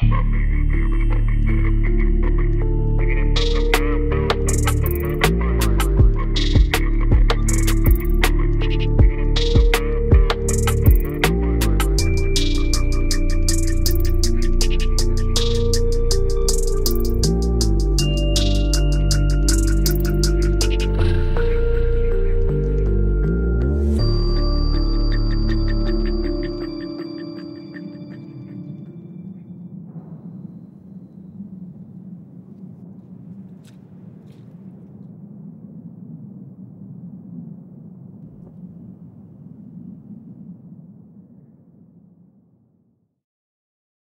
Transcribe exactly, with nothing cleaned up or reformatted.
National